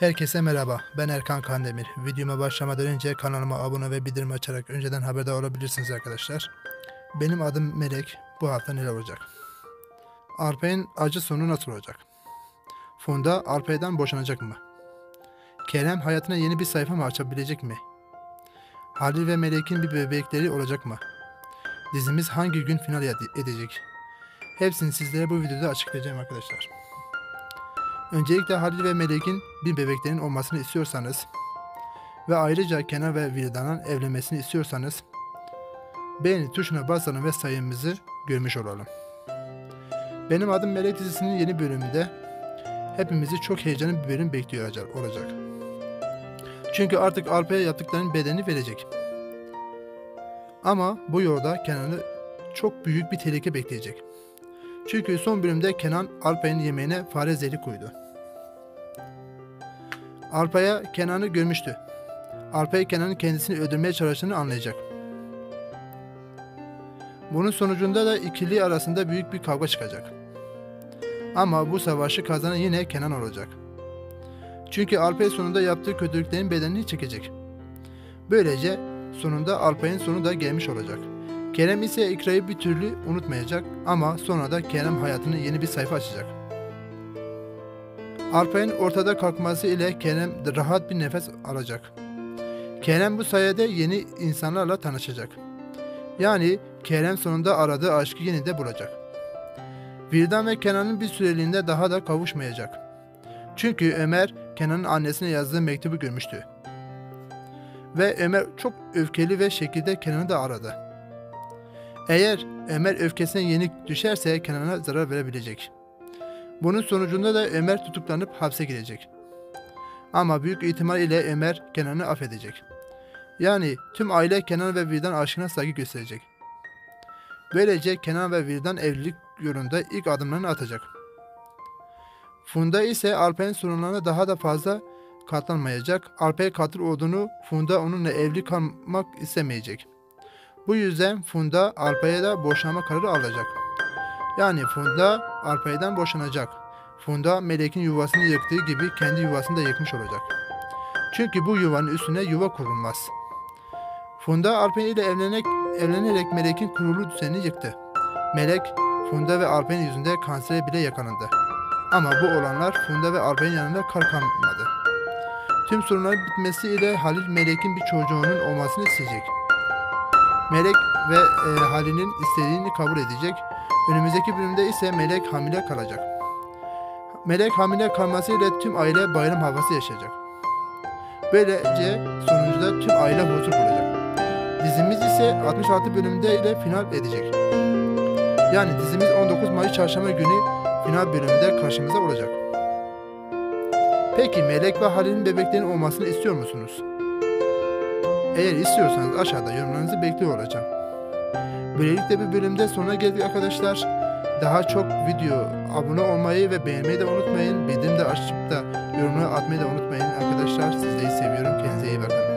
Herkese merhaba, ben Erkan Kandemir. Videoma başlamadan önce kanalıma abone ve bildirim açarak önceden haberdar olabilirsiniz arkadaşlar. Benim adım Melek, bu hafta neler olacak? Arpay'ın acı sonu nasıl olacak? Funda Arpay'dan boşanacak mı? Kerem hayatına yeni bir sayfa mı açabilecek mi? Halil ve Melek'in bir bebekleri olacak mı? Dizimiz hangi gün final edecek? Hepsini sizlere bu videoda açıklayacağım arkadaşlar. Öncelikle Halil ve Melek'in bir bebeklerin olmasını istiyorsanız ve ayrıca Kenan ve Vildan'ın evlenmesini istiyorsanız beğeni tuşuna basalım ve sayımızı görmüş olalım. Benim Adım Melek dizisinin yeni bölümünde hepimizi çok heyecanlı bir bölüm bekliyor olacak. Çünkü artık Alpa'ya yaptıklarının bedelini verecek. Ama bu yolda Kenan'ı çok büyük bir tehlike bekleyecek. Çünkü son bölümde Kenan Alpa'nın yemeğine fare zehri koydu. Alpa'ya Kenan'ı görmüştü. Alpa'ya Kenan'ın kendisini öldürmeye çalıştığını anlayacak. Bunun sonucunda da ikili arasında büyük bir kavga çıkacak. Ama bu savaşı kazanan yine Kenan olacak. Çünkü Alpay sonunda yaptığı kötülüklerin bedelini çekecek. Böylece sonunda Alpay'ın sonu da gelmiş olacak. Kerem ise İkra'yı bir türlü unutmayacak ama sonra da Kerem hayatını yeni bir sayfa açacak. Alpay'ın ortada kalkması ile Kerem rahat bir nefes alacak. Kerem bu sayede yeni insanlarla tanışacak. Yani Kerem sonunda aradığı aşkı yeniden bulacak. Vildan ve Kenan'ın bir süreliğinde daha da kavuşmayacak. Çünkü Ömer Kenan'ın annesine yazdığı mektubu görmüştü. Ve Ömer çok öfkeli ve şekilde Kenan'ı da aradı. Eğer Ömer öfkesine yenik düşerse Kenan'a zarar verebilecek. Bunun sonucunda da Ömer tutuklanıp hapse girecek. Ama büyük ihtimal ile Ömer Kenan'ı affedecek. Yani tüm aile Kenan ve Vildan aşkına saygı gösterecek. Böylece Kenan ve Vildan evlilik yolunda ilk adımlarını atacak. Funda ise Alpay'ın sorunlarına daha da fazla katlanmayacak. Alpay katil olduğunu, Funda onunla evli kalmak istemeyecek. Bu yüzden Funda Alpay'a da boşanma kararı alacak. Yani Funda Alpay'dan boşanacak. Funda Melek'in yuvasını yıktığı gibi kendi yuvasını da yıkmış olacak. Çünkü bu yuvanın üstüne yuva kurulmaz. Funda Alpay ile evlenerek Melek'in kurulu düzenini yıktı. Melek, Funda ve Alpay'ın yüzünde kansere bile yakalandı. Ama bu olanlar Funda ve Alpay'ın yanında kalkamadı. Tüm sorunların bitmesiyle Halil Melek'in bir çocuğunun olmasını isteyecek. Melek ve Halil'in istediğini kabul edecek. Önümüzdeki bölümde ise Melek hamile kalacak. Melek hamile kalmasıyla tüm aile bayram havası yaşayacak. Böylece sonucunda tüm aile huzur bulacak. Dizimiz ise 66 bölümde final edecek. Yani dizimiz 19 Mayıs Çarşamba günü final bölümünde karşımıza olacak. Peki Melek ve Halil'in bebeklerinin olmasını istiyor musunuz? Eğer istiyorsanız aşağıda yorumlarınızı bekliyor olacağım. Böylelikle bir bölümde sonuna geldik arkadaşlar. Daha çok video abone olmayı ve beğenmeyi de unutmayın. Bildirim de açıp da yorumları atmayı da unutmayın arkadaşlar. Sizleri seviyorum. Kendinize iyi bakın.